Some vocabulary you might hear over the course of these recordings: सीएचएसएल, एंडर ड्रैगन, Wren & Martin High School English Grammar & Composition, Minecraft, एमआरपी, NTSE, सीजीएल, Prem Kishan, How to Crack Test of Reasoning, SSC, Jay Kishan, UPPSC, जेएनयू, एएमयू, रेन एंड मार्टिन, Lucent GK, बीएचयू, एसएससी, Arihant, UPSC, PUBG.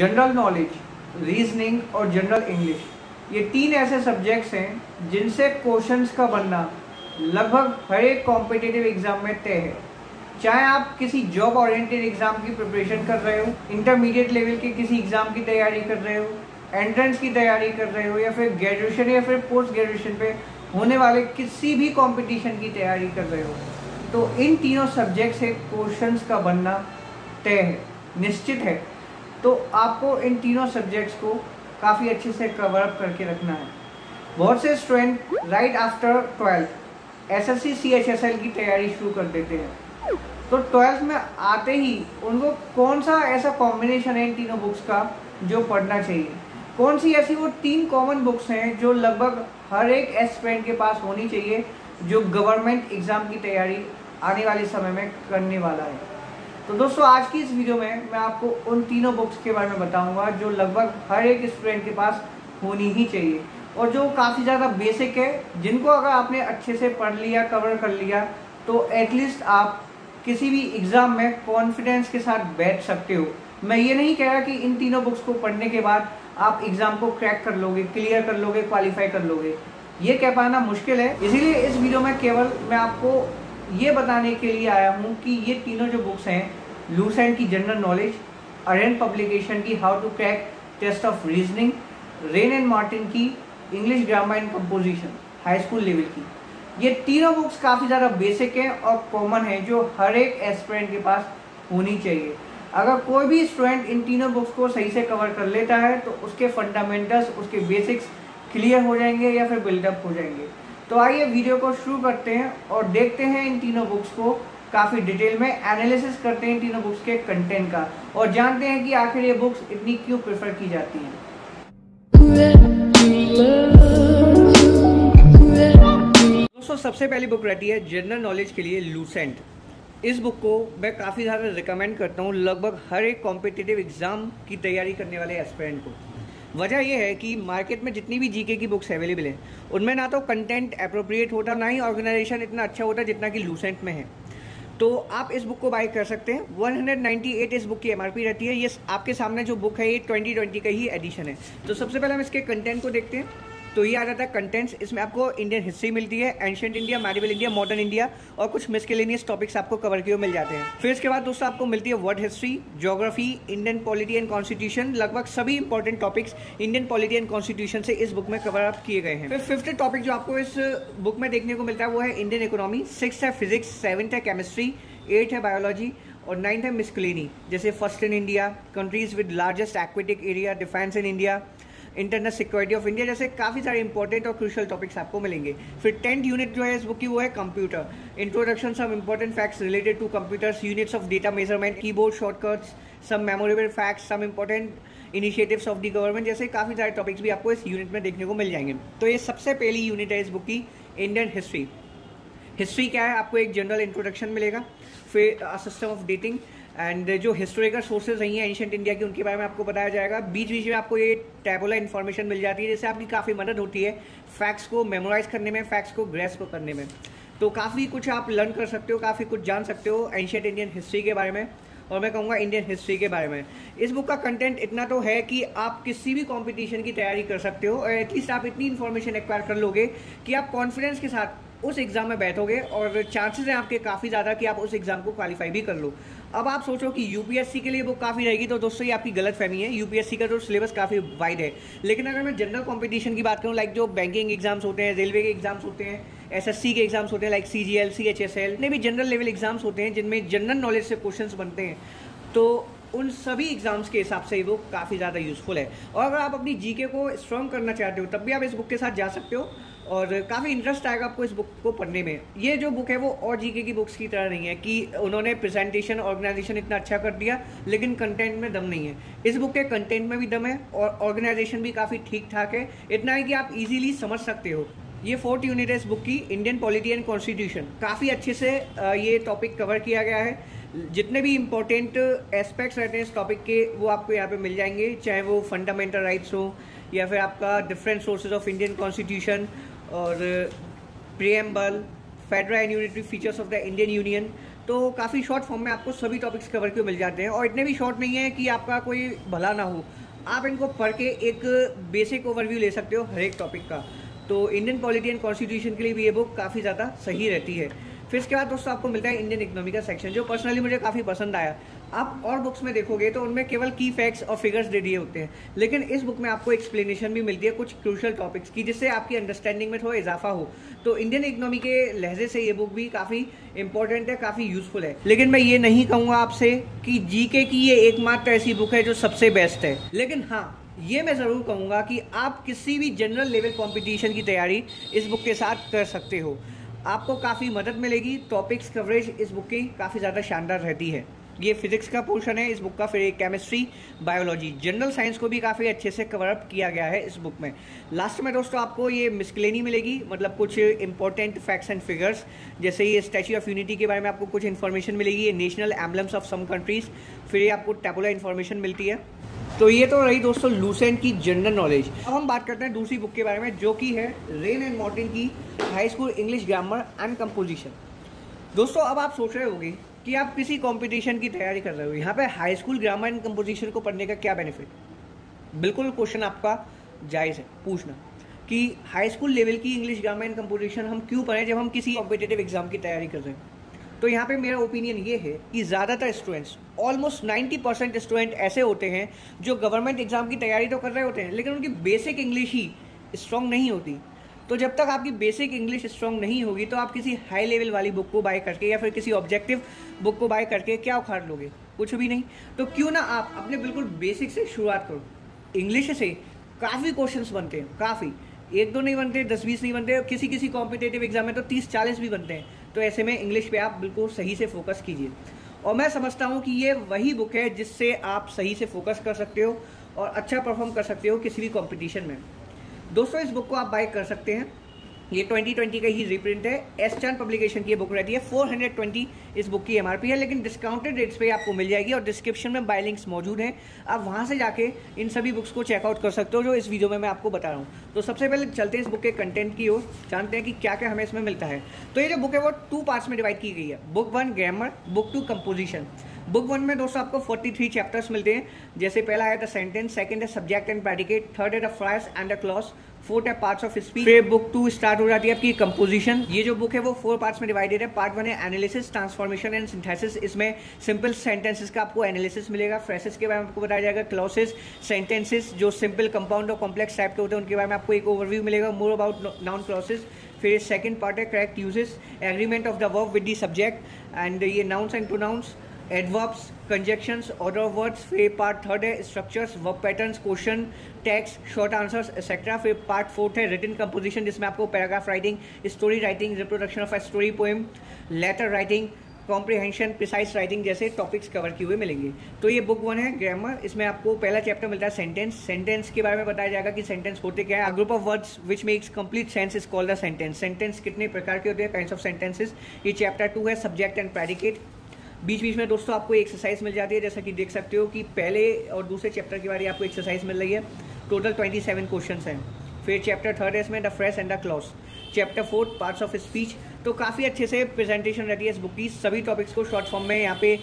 General knowledge, reasoning और general English, ये तीन ऐसे सब्जेक्ट्स हैं जिनसे क्वेश्चंस का बनना लगभग हर एक कॉम्पिटिटिव एग्ज़ाम में तय है। चाहे आप किसी जॉब ओरिएंटेड एग्ज़ाम की प्रिपरेशन कर रहे हो, इंटरमीडिएट लेवल के किसी एग्ज़ाम की तैयारी कर रहे हो, एंट्रेंस की तैयारी कर रहे हो, या फिर ग्रेजुएशन या फिर पोस्ट ग्रेजुएशन पे होने वाले किसी भी कॉम्पिटिशन की तैयारी कर रहे हो, तो इन तीनों सब्जेक्ट से क्वेश्चंस का बनना तय है, निश्चित है। तो आपको इन तीनों सब्जेक्ट्स को काफ़ी अच्छे से कवरअप करके रखना है। बहुत से student right after 12th SSC CHSL की तैयारी शुरू कर देते हैं, तो 12th में आते ही उनको कौन सा ऐसा कॉम्बिनेशन है इन तीनों बुक्स का जो पढ़ना चाहिए, कौन सी ऐसी वो तीन कॉमन बुक्स हैं जो लगभग हर एक एस्पिरेंट के पास होनी चाहिए जो गवर्नमेंट एग्ज़ाम की तैयारी आने वाले समय में करने वाला है। तो दोस्तों, आज की इस वीडियो में मैं आपको उन तीनों बुक्स के बारे में बताऊंगा जो लगभग हर एक स्टूडेंट के पास होनी ही चाहिए और जो काफ़ी ज़्यादा बेसिक है, जिनको अगर आपने अच्छे से पढ़ लिया, कवर कर लिया, तो एटलीस्ट आप किसी भी एग्ज़ाम में कॉन्फिडेंस के साथ बैठ सकते हो। मैं ये नहीं कह रहा कि इन तीनों बुक्स को पढ़ने के बाद आप एग्ज़ाम को क्रैक कर लोगे, क्लियर कर लोगे, क्वालिफाई कर लोगे, ये कह पाना मुश्किल है। इसीलिए इस वीडियो में केवल मैं आपको ये बताने के लिए आया हूँ कि ये तीनों जो बुक्स हैं, लूसेंट की जनरल नॉलेज, अरिहंत पब्लिकेशन की how to crack test of reasoning, रेन एंड मार्टिन की English grammar and composition high school level की, ये तीनों बुक्स काफ़ी ज़्यादा बेसिक हैं और कॉमन हैं जो हर एक एस्पिरेंट के पास होनी चाहिए। अगर कोई भी स्टूडेंट इन तीनों बुक्स को सही से कवर कर लेता है तो उसके फंडामेंटल्स, उसके बेसिक्स क्लियर हो जाएंगे या फिर बिल्डअप हो जाएंगे। तो आइए वीडियो को शुरू करते हैं और देखते हैं इन तीनों बुक्स को काफ़ी डिटेल में एनालिसिस करते हैं इन तीनों बुक्स के कंटेंट का और जानते हैं कि आखिर ये बुक्स इतनी क्यों प्रेफर की जाती हैं। दोस्तों, सबसे पहली बुक रहती है जनरल नॉलेज के लिए लूसेंट। इस बुक को मैं काफ़ी ज़्यादा रिकमेंड करता हूँ लगभग हर एक कॉम्पिटिटिव एग्ज़ाम की तैयारी करने वाले एस्पिरेंट को। वजह यह है कि मार्केट में जितनी भी जीके की बुक्स अवेलेबल हैं उनमें ना तो कंटेंट अप्रोप्रिएट होता, ना ही ऑर्गेनाइजेशन इतना अच्छा होता जितना कि लूसेंट में है। तो आप इस बुक को बाय कर सकते हैं। 198 इस बुक की एमआरपी रहती है। ये आपके सामने जो बुक है ये 2020 का ही एडिशन है। तो सबसे पहले हम इसके कंटेंट को देखते हैं। तो ये आ जाता है कंटेंट्स। इसमें आपको इंडियन हिस्ट्री मिलती है, ancient India, medieval India, modern India और कुछ मिसकेलेनियस टॉपिक्स आपको कवर किए मिल जाते हैं। फिर इसके बाद दोस्तों आपको मिलती है world history, geography, Indian polity and constitution. लगभग सभी important topics Indian polity and constitution से इस बुक में कवर अप किए गए हैं। फिर फिफ्थ टॉपिक जो आपको इस बुक में देखने को मिलता है वो है इंडियन इकोनॉमी। सिक्स्थ है फिजिक्स, सेवन्थ है केमिस्ट्री, एट्थ है बायोलॉजी और नाइन्थ है मिसकेलेनी जैसे first in India, countries with largest aquatic area, defence in India, internal security of India जैसे काफ़ी सारे इंपॉर्टेंट और क्रूशियल टॉपिक्स आपको मिलेंगे। फिर 10th यूनिट जो है इस बुक की वो है computer, introduction, some important facts related to computers, units of data measurement, keyboard shortcuts, some memorable facts, some important initiatives of the government जैसे काफ़ी सारे टॉपिक्स भी आपको इस यूनिट में देखने को मिल जाएंगे। तो ये सबसे पहली यूनिट है इस बुक की, इंडियन हिस्ट्री। हिस्ट्री क्या है, आपको एक जनरल इंट्रोडक्शन मिलेगा। फिर सिस्टम ऑफ डेटिंग एंड जो हिस्टोरिकल सोर्सेज रही हैं एंशिएंट इंडिया की उनके बारे में आपको बताया जाएगा। बीच बीच में आपको ये टैबुलर इन्फॉर्मेशन मिल जाती है जिससे आपकी काफ़ी मदद होती है फैक्ट्स को मेमोराइज करने में, फैक्ट्स को ग्रेस्प करने में। तो काफ़ी कुछ आप लर्न कर सकते हो, काफ़ी कुछ जान सकते हो एंशिएंट इंडियन हिस्ट्री के बारे में और मैं कहूँगा इंडियन हिस्ट्री के बारे में। इस बुक का कंटेंट इतना तो है कि आप किसी भी कॉम्पिटिशन की तैयारी कर सकते हो और एटलीस्ट आप इतनी इन्फॉर्मेशन एक्वायर कर लोगे कि आप कॉन्फिडेंस के साथ उस एग्ज़ाम में बैठोगे और चांसेस हैं आपके काफ़ी ज़्यादा कि आप उस एग्ज़ाम को क्वालिफाई भी कर लो। अब आप सोचो कि यूपीएससी के लिए बुक काफ़ी रहेगी, तो दोस्तों ये आपकी गलत फहमी है। यूपीएससी का जो सिलेबस काफ़ी वाइड है, लेकिन अगर मैं जनरल कॉम्पिटिशन की बात करूँ, लाइक जो बैंकिंग एग्जाम्स होते हैं, रेलवे के एग्जाम्स होते हैं, एसएससी के एग्जाम्स होते हैं, लाइक सीजीएल, सीएचएसएल, जितने भी जनरल लेवल एग्जाम्स होते हैं जिनमें जनरल नॉलेज से क्वेश्चन बनते हैं, तो उन सभी एग्जाम्स के हिसाब से ये बुक काफ़ी ज़्यादा यूज़फुल है। और अगर आप अपनी जीके को स्ट्रॉन्ग करना चाहते हो तब भी आप इस बुक के साथ जा सकते हो और काफ़ी इंटरेस्ट आएगा आपको इस बुक को पढ़ने में। ये जो बुक है वो और जीके की बुक्स की तरह नहीं है कि उन्होंने प्रेजेंटेशन, ऑर्गेनाइजेशन इतना अच्छा कर दिया लेकिन कंटेंट में दम नहीं है। इस बुक के कंटेंट में भी दम है और ऑर्गेनाइजेशन भी काफ़ी ठीक ठाक है, इतना है कि आप ईजिली समझ सकते हो। ये 4th यूनिट है इस बुक की, इंडियन पॉलिटी एंड कॉन्स्टिट्यूशन। काफ़ी अच्छे से ये टॉपिक कवर किया गया है। जितने भी इम्पोर्टेंट एस्पेक्ट्स रहते हैं इस टॉपिक के वो आपको यहाँ पे मिल जाएंगे, चाहे वो फंडामेंटल राइट्स हो या फिर आपका different sources of Indian constitution और preamble, federal and unitary features of the Indian union, तो काफ़ी शॉर्ट फॉर्म में आपको सभी टॉपिक्स कवर क्यों मिल जाते हैं और इतने भी शॉर्ट नहीं है कि आपका कोई भला ना हो। आप इनको पढ़ के एक बेसिक ओवरव्यू ले सकते हो हर एक टॉपिक का। तो इंडियन पॉलिटी एंड कॉन्स्टिट्यूशन के लिए भी ये बुक काफ़ी ज़्यादा सही रहती है। फिर इसके बाद दोस्तों आपको मिलता है इंडियन इकोनॉमी का सेक्शन, जो पर्सनली मुझे काफ़ी पसंद आया। आप और बुक्स में देखोगे तो उनमें केवल की फैक्ट्स और फिगर्स दे दिए होते हैं, लेकिन इस बुक में आपको एक्सप्लेनेशन भी मिलती है कुछ क्रूशल टॉपिक्स की, जिससे आपकी अंडरस्टैंडिंग में थोड़ा इजाफा हो। तो इंडियन इकोनॉमी के लहजे से ये बुक भी काफ़ी इंपॉर्टेंट है, काफ़ी यूजफुल है। लेकिन मैं ये नहीं कहूँगा आपसे कि जीके की ये एकमात्र ऐसी बुक है जो सबसे बेस्ट है, लेकिन हाँ ये मैं ज़रूर कहूँगा कि आप किसी भी जनरल लेवल कॉम्पिटिशन की तैयारी इस बुक के साथ कर सकते हो। आपको काफ़ी मदद मिलेगी, टॉपिक्स कवरेज इस बुक की काफ़ी ज़्यादा शानदार रहती है। ये फिजिक्स का पोर्शन है इस बुक का, फिर केमिस्ट्री, बायोलॉजी, जनरल साइंस को भी काफ़ी अच्छे से कवरअप किया गया है इस बुक में। लास्ट में दोस्तों आपको ये मिसक्लेनी मिलेगी, मतलब कुछ इंपॉर्टेंट फैक्ट्स एंड फिगर्स, जैसे ये स्टैच्यू ऑफ यूनिटी के बारे में आपको कुछ इन्फॉर्मेशन मिलेगी, ये national emblems of some countries, फिर ये आपको टैबुला इन्फॉर्मेशन मिलती है। तो ये तो रही दोस्तों लूसेंट की जनरल नॉलेज। अब हम बात करते हैं दूसरी बुक के बारे में, जो कि है रेन एंड मॉर्टिन की high school English grammar and composition. दोस्तों अब आप सोच रहे होंगे कि आप किसी कंपटीशन की तैयारी कर रहे हो, यहाँ पे high school grammar and composition को पढ़ने का क्या बेनिफिट। बिल्कुल क्वेश्चन आपका जायज़ है पूछना कि हाई स्कूल लेवल की इंग्लिश ग्रामर एंड कंपोजिशन हम क्यों पढ़ें जब हम किसी कॉम्पिटेटिव एग्जाम की तैयारी कर रहे हैं। तो यहाँ पे मेरा ओपिनियन ये है कि ज़्यादातर स्टूडेंट्स, ऑलमोस्ट 90% स्टूडेंट ऐसे होते हैं जो गवर्नमेंट एग्ज़ाम की तैयारी तो कर रहे होते हैं, लेकिन उनकी बेसिक इंग्लिश ही स्ट्रॉन्ग नहीं होती। तो जब तक आपकी बेसिक इंग्लिश स्ट्रॉन्ग नहीं होगी तो आप किसी हाई लेवल वाली बुक को बाय करके या फिर किसी ऑब्जेक्टिव बुक को बाय करके क्या उखाड़ लोगे, कुछ भी नहीं। तो क्यों ना आप अपने बिल्कुल बेसिक से शुरुआत करो। इंग्लिश से काफ़ी क्वेश्चन बनते हैं, काफ़ी, एक दो नहीं बनते, 10-20 नहीं बनते, किसी किसी कॉम्पिटेटिव एग्जाम में तो 30-40 भी बनते हैं। तो ऐसे में इंग्लिश पे आप बिल्कुल सही से फोकस कीजिए, और मैं समझता हूँ कि ये वही बुक है जिससे आप सही से फोकस कर सकते हो और अच्छा परफॉर्म कर सकते हो किसी भी कॉम्पिटिशन में। दोस्तों इस बुक को आप बाय कर सकते हैं, ये 2020 का ही रिप्रिंट है, एस्टर्न पब्लिकेशन की ये बुक रहती है। 420 इस बुक की MRP है, लेकिन डिस्काउंटेड रेट्स पे आपको मिल जाएगी और डिस्क्रिप्शन में बाय लिंक्स मौजूद हैं, आप वहाँ से जाके इन सभी बुक्स को चेकआउट कर सकते हो जो इस वीडियो में मैं आपको बता रहा हूँ। तो सबसे पहले चलते हैं इस बुक के कंटेंट की ओर, जानते हैं कि क्या क्या हमें इसमें मिलता है। तो ये जो बुक है वो 2 पार्ट्स में डिवाइड की गई है, book 1 grammar, book 2 composition. Book 1 में दोस्तों आपको 43 चैप्टर्स मिलते हैं, जैसे पहला है द सेंटेंस, सेकंड है सब्जेक्ट एंड प्रेडिकेट, थर्ड है the phrase and the clause, fourth है पार्ट्स ऑफ स्पीच। फिर बुक 2 स्टार्ट हो जाती है आपकी कंपोजिशन। ये जो बुक है वो 4 पार्ट्स में डिवाइडेड है। पार्ट 1 है एनालिसिस, ट्रांसफॉर्मेशन एंड सिंथेसिस, इसमें सिंपल सेंटेंसेस का आपको एनालिसिस मिलेगा, फ्रेसेस के बारे में आपको बताया जाएगा, क्लॉसेस, सेंटेंसेस जो सिंपल, कंपाउंड और कॉम्प्लेक्स टाइप के होते हैं उनके बारे में आपको एक ओवरव्यू मिलेगा, मोर अबाउट नाउन क्लॉसेस। फिर सेकंड पार्ट है correct uses, agreement of the verb with the subject and ये nouns and pronouns, adverbs, conjunctions, order of words. फिर पार्ट 3 है structures, verb patterns, question, text, short answers etcetera. फिर part 4 है written composition, जिसमें आपको paragraph writing, story writing, reproduction of a story poem, letter writing, comprehension, precise writing जैसे topics cover किए हुए मिलेंगे। तो ये बुक 1 है ग्रामर, इसमें आपको पहला चैप्टर मिलता है सेंटेंस। सेंटेंस के बारे में बताया जाएगा कि सेंटेंस होते क्या है, group of words which makes complete sense is called the sentence, sentence कितने प्रकार के होते हैं, काइंड्स ऑफ सेंटेंसेस। ये चैप्टर 2 है सब्जेक्ट एंड प्रेडिकेट। बीच बीच में दोस्तों आपको एक्सरसाइज मिल जाती है, जैसा कि देख सकते हो कि पहले और दूसरे चैप्टर के बारे आपको एक्सरसाइज मिल रही है, टोटल 27 क्वेश्चंस हैं। फिर चैप्टर 3 है इसमें the phrase and the clause, chapter 4 parts of speech. तो काफ़ी अच्छे से प्रेजेंटेशन रहती है इस बुक की, सभी टॉपिक्स को शॉर्ट फॉर्म में यहाँ पे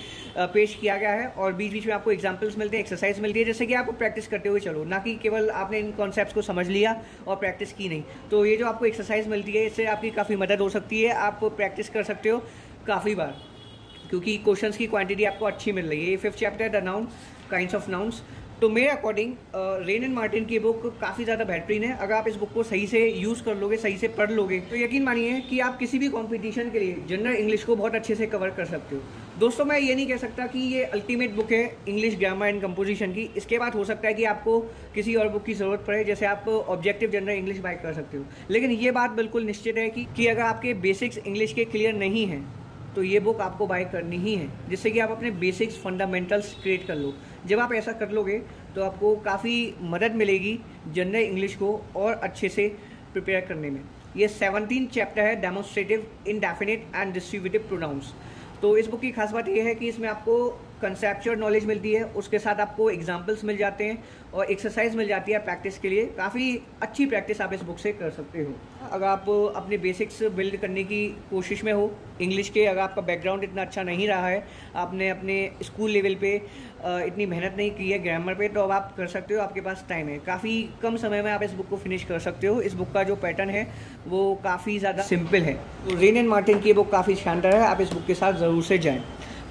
पेश किया गया है और बीच बीच में आपको एग्जाम्पल्स मिलते हैं, एक्सरसाइज मिलती है, जैसे कि आपको प्रैक्टिस करते हुए चलो, ना कि केवल आपने इन कॉन्सेप्ट्स को समझ लिया और प्रैक्टिस की नहीं। तो ये जो आपको एक्सरसाइज मिलती है इससे आपकी काफ़ी मदद हो सकती है, आप प्रैक्टिस कर सकते हो काफ़ी बार, क्योंकि क्वेश्चंस की क्वांटिटी आपको अच्छी मिल रही है। 5th chapter the noun, kinds of nouns. तो मेरे अकॉर्डिंग रेन एंड मार्टिन की बुक काफ़ी ज़्यादा बेहतरीन है। अगर आप इस बुक को सही से यूज़ कर लोगे, सही से पढ़ लोगे, तो यकीन मानिए कि आप किसी भी कंपटीशन के लिए जनरल इंग्लिश को बहुत अच्छे से कवर कर सकते हो। दोस्तों मैं ये नहीं कह सकता कि ये अल्टीमेट बुक है इंग्लिश ग्रामर एंड कंपोजिशन की, इसके बाद हो सकता है कि आपको किसी और बुक की ज़रूरत पड़े, जैसे आप ऑब्जेक्टिव जनरल इंग्लिश बाय कर सकते हो। लेकिन ये बात बिल्कुल निश्चित है कि अगर आपके बेसिक्स इंग्लिश के क्लियर नहीं हैं तो ये बुक आपको बाय करनी ही है, जिससे कि आप अपने बेसिक्स, फंडामेंटल्स क्रिएट कर लो। जब आप ऐसा कर लोगे तो आपको काफ़ी मदद मिलेगी जनरल इंग्लिश को और अच्छे से प्रिपेयर करने में। ये 17 चैप्टर है demonstrative, indefinite and distributive pronouns. तो इस बुक की खास बात यह है कि इसमें आपको कंसेप्चुअल नॉलेज मिलती है, उसके साथ आपको एग्जाम्पल्स मिल जाते हैं और एक्सरसाइज मिल जाती है प्रैक्टिस के लिए। काफ़ी अच्छी प्रैक्टिस आप इस बुक से कर सकते हो। अगर आप अपने बेसिक्स बिल्ड करने की कोशिश में हो इंग्लिश के, अगर आपका बैकग्राउंड इतना अच्छा नहीं रहा है, आपने अपने स्कूल लेवल पे इतनी मेहनत नहीं की है ग्रामर पे, तो अब आप कर सकते हो, आपके पास टाइम है। काफ़ी कम समय में आप इस बुक को फिनिश कर सकते हो। इस बुक का जो पैटर्न है वो काफ़ी ज़्यादा सिंपल है। रेन एंड मार्टिन की बुक काफ़ी शानदार है, आप इस बुक के साथ ज़रूर से जाएँ।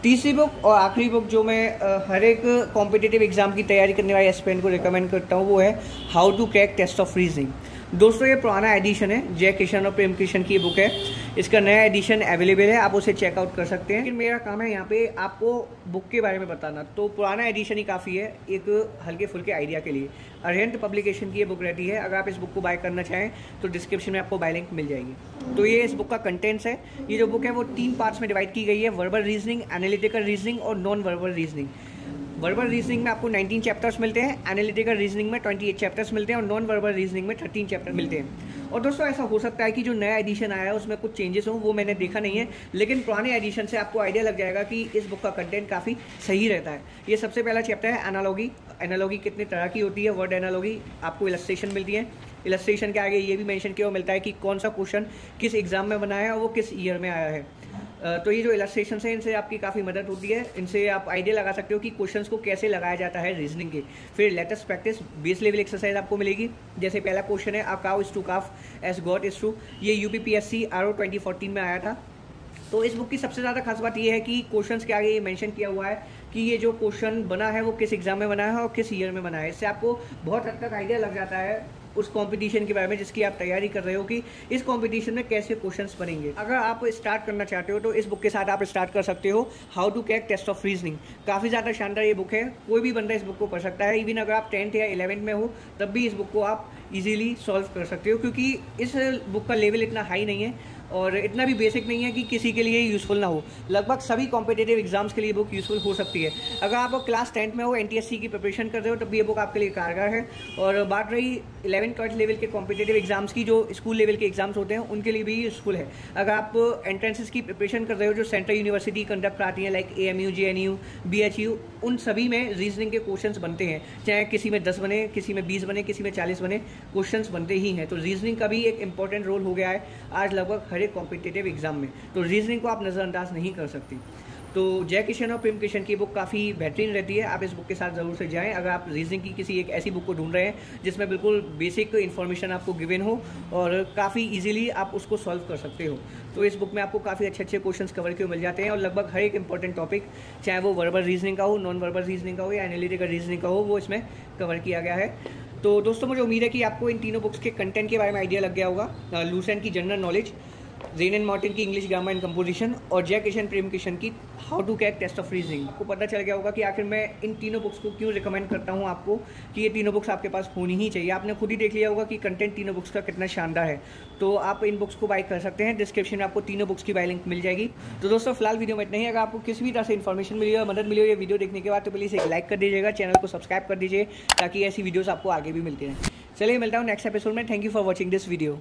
तीसरी बुक और आखिरी बुक जो मैं हर एक कॉम्पिटिटिव एग्जाम की तैयारी करने वाले एस्पिरेंट को रिकमेंड करता हूँ वो है how to crack test of reasoning. दोस्तों ये पुराना एडिशन है, जय किशन और प्रेम किशन की बुक है, इसका नया एडिशन अवेलेबल है, आप उसे चेकआउट कर सकते हैं। लेकिन मेरा काम है यहाँ पे आपको बुक के बारे में बताना, तो पुराना एडिशन ही काफ़ी है एक हल्के फुल्के आइडिया के लिए। अरिहंत पब्लिकेशन की ये बुक रहती है, अगर आप इस बुक को बाय करना चाहें तो डिस्क्रिप्शन में आपको बाय लिंक मिल जाएगी। तो ये इस बुक का कंटेंट्स है। ये जो बुक है वो 3 पार्ट्स में डिवाइड की गई है, वर्बल रीजनिंग, एनालिटिकल रीजनिंग और non verbal reasoning. Verbal reasoning में आपको 19 चैप्टर्स मिलते हैं, एनालिटिकल रीजनिंग में 28 चैप्टर्स मिलते हैं और नॉन वर्बल रीजनिंग में 13 चैप्टर मिलते हैं। और दोस्तों ऐसा हो सकता है कि जो नया एडिशन आया है उसमें कुछ चेंजेस हों, वो मैंने देखा नहीं है, लेकिन पुराने एडिशन से आपको आइडिया लग जाएगा कि इस बुक का कंटेंट काफ़ी सही रहता है। ये सबसे पहला चैप्टर है एनालॉगी। एनालॉगी कितने तरह की होती है, वर्ड एनालॉगी, आपको इलस्ट्रेशन मिलती है। इलस्ट्रेशन के आगे ये भी मेंशन किया मिलता है कि कौन सा क्वेश्चन किस एग्जाम में बना है और वो किस ईयर में आया है। तो ये जो इलस्ट्रेशन है इनसे आपकी काफ़ी मदद होती है, इनसे आप आइडिया लगा सकते हो कि क्वेश्चंस को कैसे लगाया जाता है रीजनिंग के। फिर latest practice base level exercise आपको मिलेगी, जैसे पहला क्वेश्चन है a cow is to calf as god is to. ये यूपीपीएससी आरओ 2014 में आया था। तो इस बुक की सबसे ज़्यादा खास बात ये है कि क्वेश्चंस के आगे ये मेंशन किया हुआ है कि ये जो क्वेश्चन बना है वो किस एग्जाम में बना है और किस ईयर में बना है। इससे आपको बहुत हद तक आइडिया लग जाता है उस कंपटीशन के बारे में जिसकी आप तैयारी कर रहे हो कि इस कंपटीशन में कैसे क्वेश्चंस बनेंगे। अगर आप स्टार्ट करना चाहते हो तो इस बुक के साथ आप स्टार्ट कर सकते हो। How to crack test of reasoning काफ़ी ज़्यादा शानदार ये बुक है, कोई भी बंदा इस बुक को पढ़ सकता है। इवन अगर आप 10th या 11th में हो तब भी इस बुक को आप ईजिली सॉल्व कर सकते हो, क्योंकि इस बुक का लेवल इतना हाई नहीं है और इतना भी बेसिक नहीं है कि किसी के लिए यूज़फुल ना हो। लगभग सभी कॉम्पिटेटिव एग्जाम्स के लिए बुक यूज़फुल हो सकती है। अगर आप क्लास 10th में हो, एनटीएससी की प्रिपरेशन कर रहे हो, तब भी ये बुक आपके लिए कारगर है। और बात रही 11th 12th लेवल के कॉम्पिटेटिव एग्जाम्स की, जो स्कूल लेवल के एग्जाम्स होते हैं उनके लिए भी यूज़फुल है। अगर आप एंट्रेंसेस की प्रिपरेशन कर रहे हो जो सेंट्रल यूनिवर्सिटी कंडक्ट कराती है, लाइक एएमयू, जेएनयू, बीएचयू, उन सभी में रीजनिंग के क्वेश्चंस बनते हैं, चाहे किसी में 10 बने, किसी में 20 बने, किसी में 40 बने, क्वेश्चंस बनते ही हैं। तो रीजनिंग का भी एक इंपॉर्टेंट रोल हो गया है आज लगभग हर एक कॉम्पिटेटिव एग्जाम में, तो रीजनिंग को आप नज़रअंदाज नहीं कर सकते। तो जय किशन और प्रेम किशन की बुक काफ़ी बेहतरीन रहती है, आप इस बुक के साथ ज़रूर से जाएं। अगर आप रीजनिंग की किसी एक ऐसी बुक को ढूंढ रहे हैं जिसमें बिल्कुल बेसिक इन्फॉर्मेशन आपको गिवन हो और काफ़ी इजीली आप उसको सॉल्व कर सकते हो, तो इस बुक में आपको काफ़ी अच्छे अच्छे क्वेश्चंस कवर किए मिल जाते हैं। और लगभग हर एक इंपॉर्टेंट टॉपिक, चाहे वो वर्बल रीजनिंग का हो, नॉन वर्बल रीजनिंग का हो या एनालिटिकल रीजनिंग का हो, वो इसमें कवर किया गया है। तो दोस्तों मुझे उम्मीद है कि आपको इन तीनों बुक्स के कंटेंट के बारे में आइडिया लग गया होगा। लूसेंट की general knowledge, रेन एंड मार्टिन की इंग्लिश ग्रामर एंड कंपोजिशन और जय किशन प्रेम किशन की how to crack test of reasoning. आपको पता चल गया होगा कि आखिर मैं इन तीनों बुक्स को क्यों रिकमेंड करता हूं आपको, कि ये तीनों बुक्स आपके पास होनी ही चाहिए। आपने खुद ही देख लिया होगा कि कंटेंट तीनों बुक्स का कितना शानदार है। तो आप इन बुक्स को बाय कर सकते हैं, डिस्क्रिप्शन में आपको तीनों बुक्स की बाय लिंक मिल जाएगी। तो दोस्तों फिलहाल वीडियो में इतना ही। अगर आपको किसी भी तरह से इन्फॉर्मेशन मिली हो, मदद मिली हो ये वीडियो देखने के बाद, तो प्लीज़ एक लाइक कर दीजिएगा, चैनल को सब्सक्राइब कर दीजिए ताकि ऐसी वीडियोज़ आपको आगे भी मिलती रहें। चलिए मिलता हूँ नेक्स्ट एपिसोड में। Thank you for watching this video.